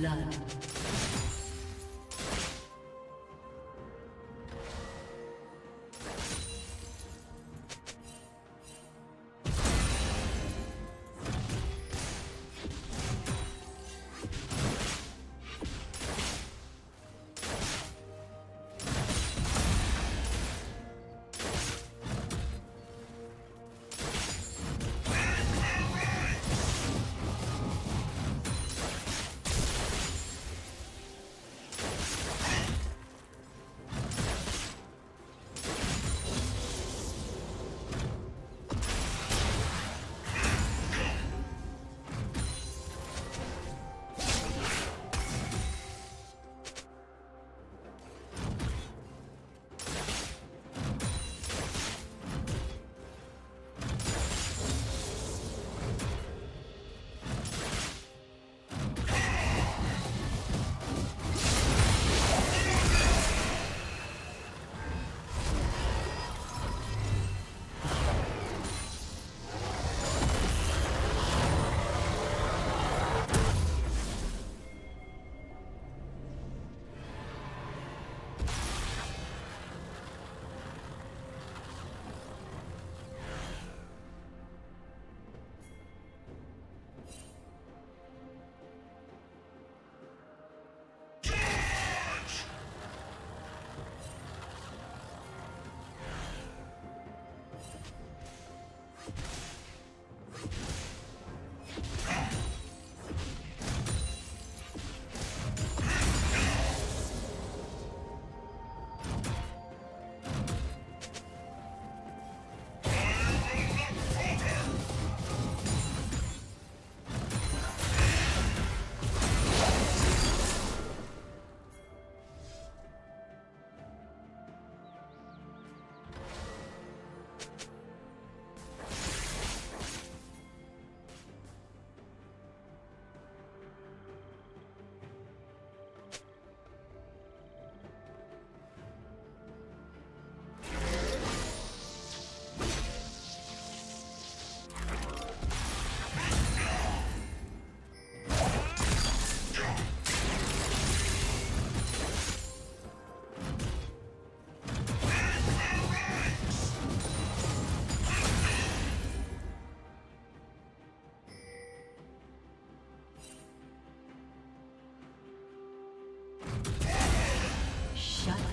blood.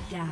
Down.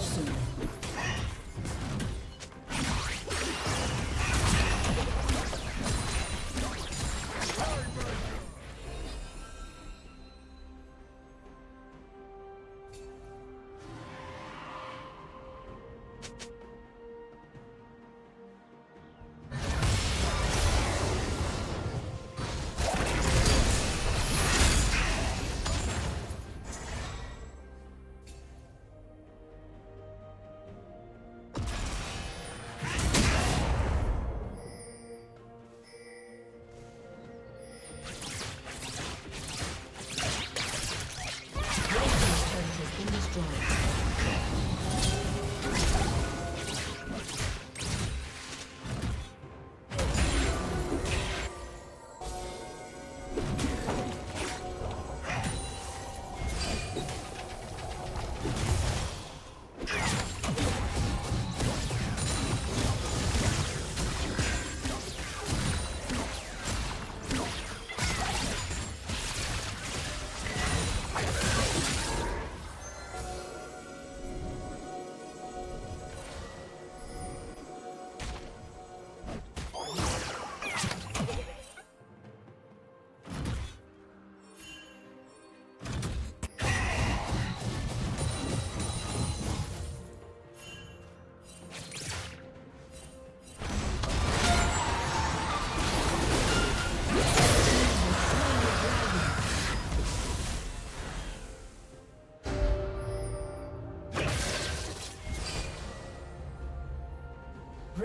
Soon.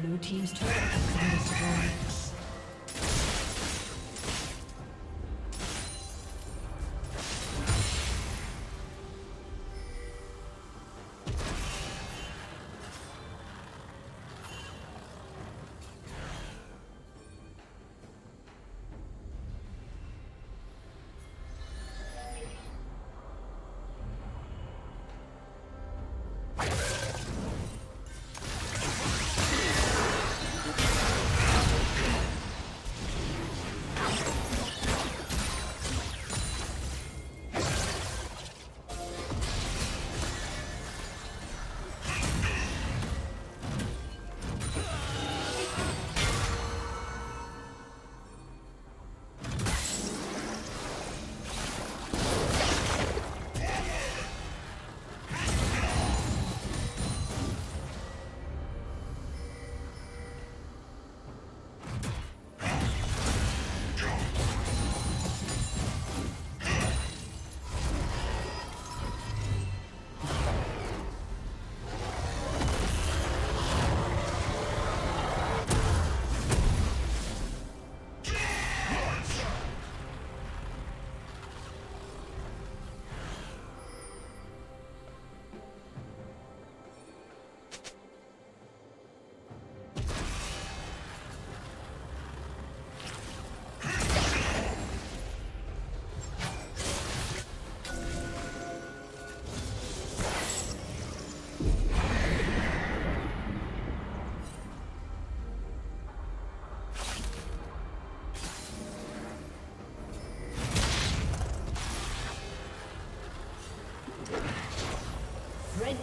Blue team's turret has been destroyed. Red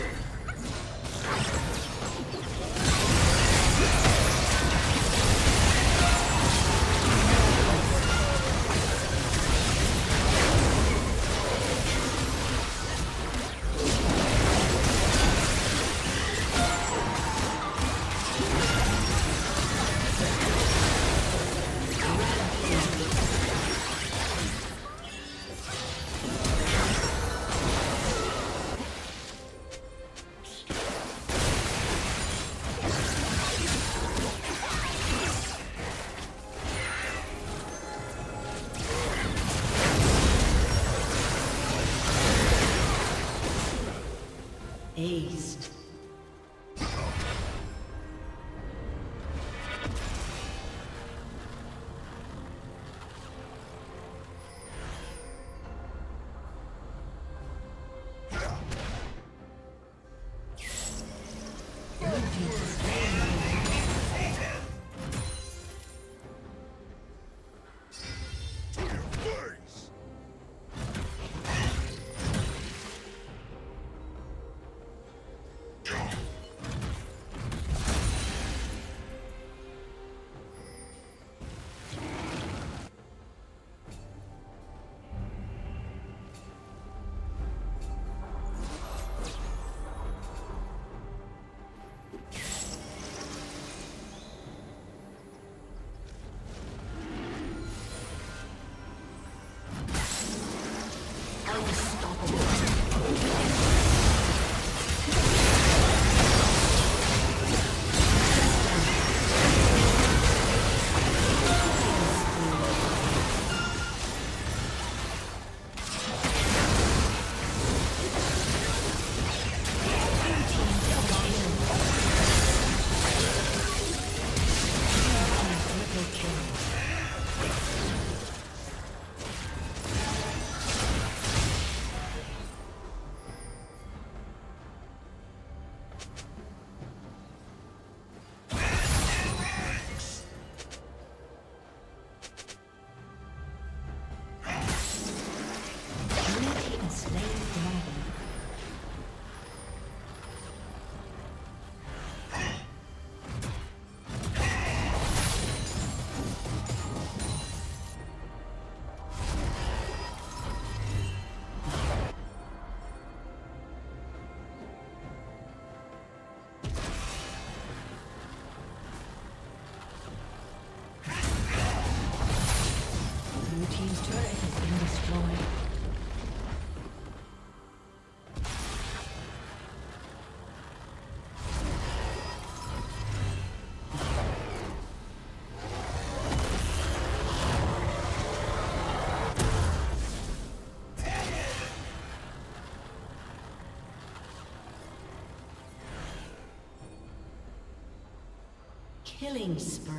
Killing spree.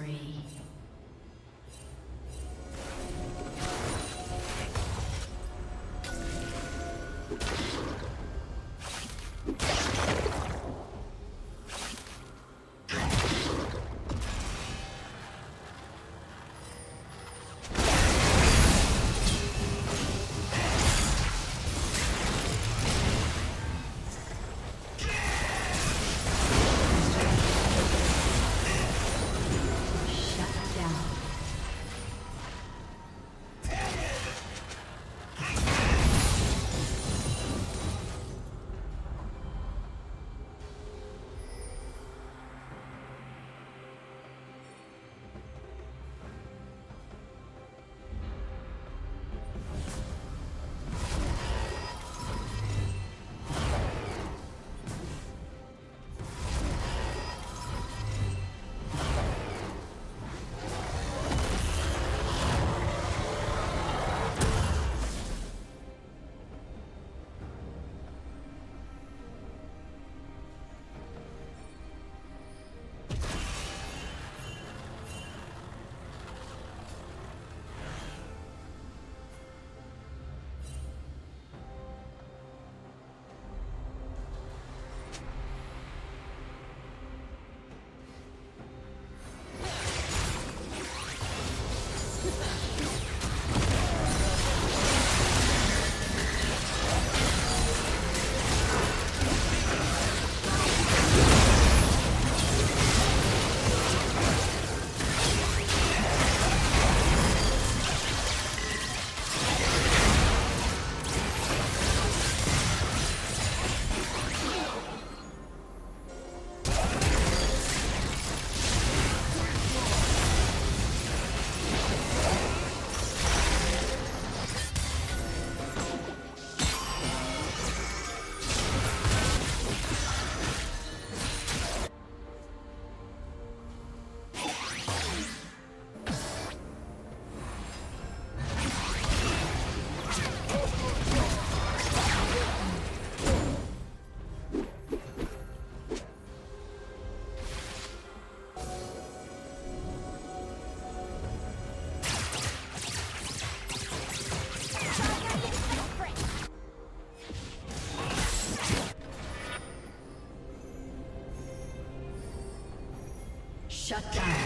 Shut down.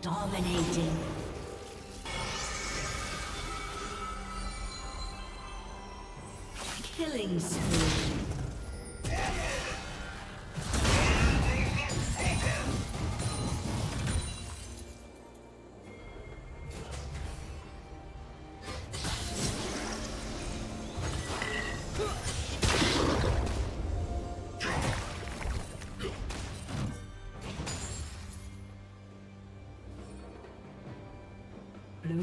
Dominating. Killing spree. Blue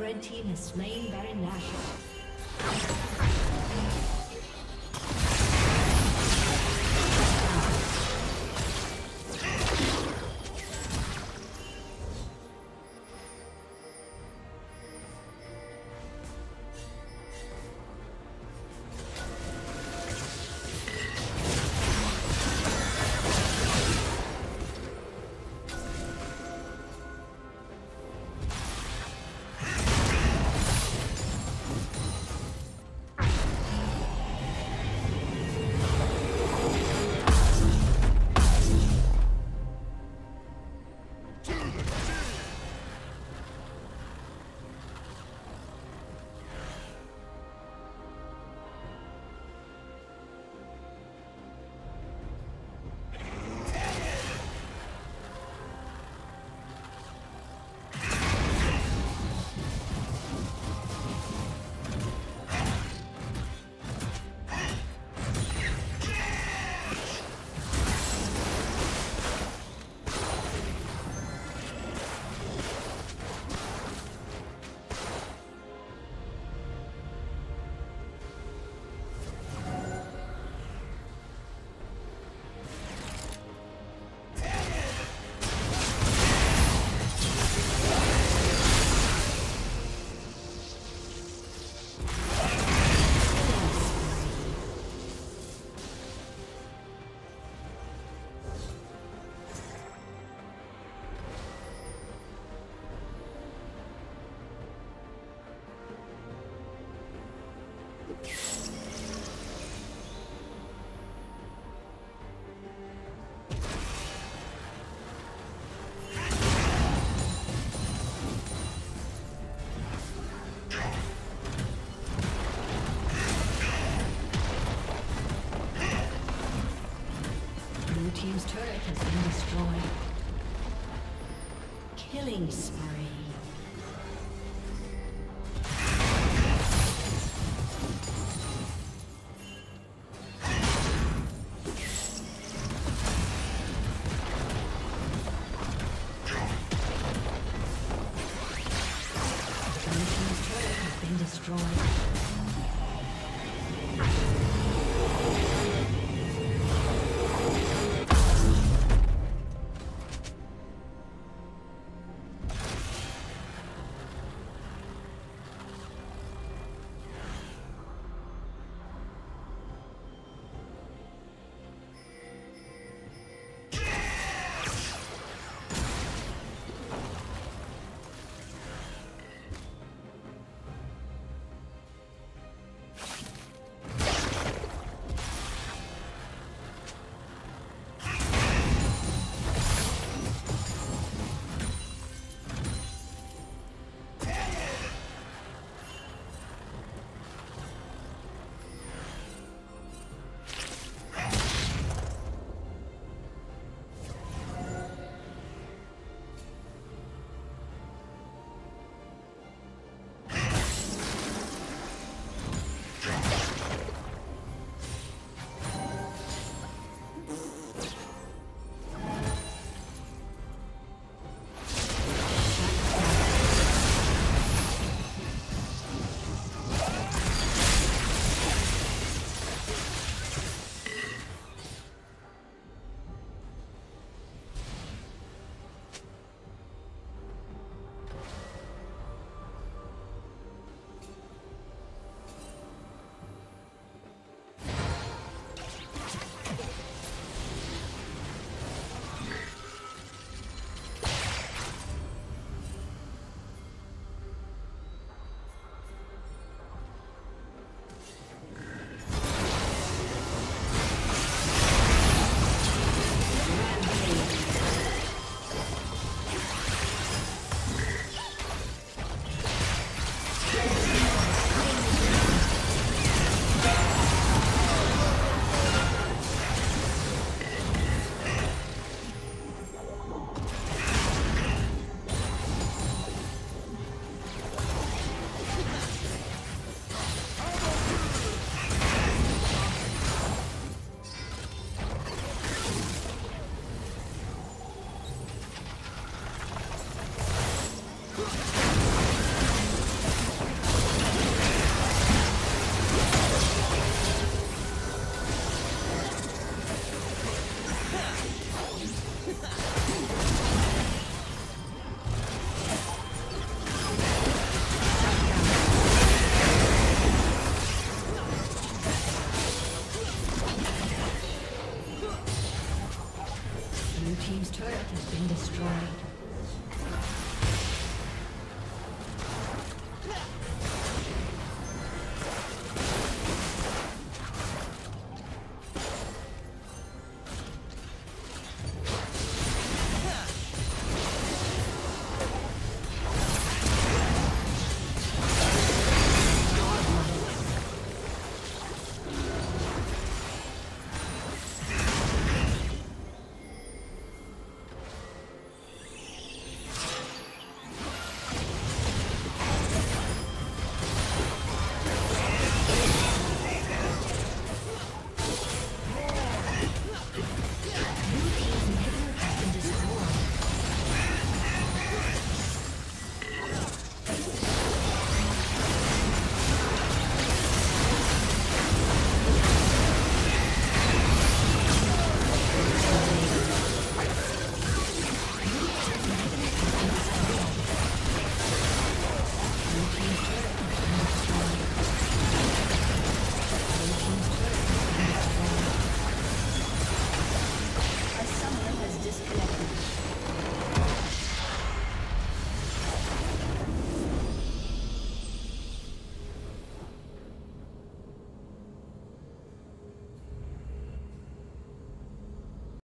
Red team has slain Baron Nashor. Team's turret has been destroyed. Killing spree. Blue team's turret has been destroyed.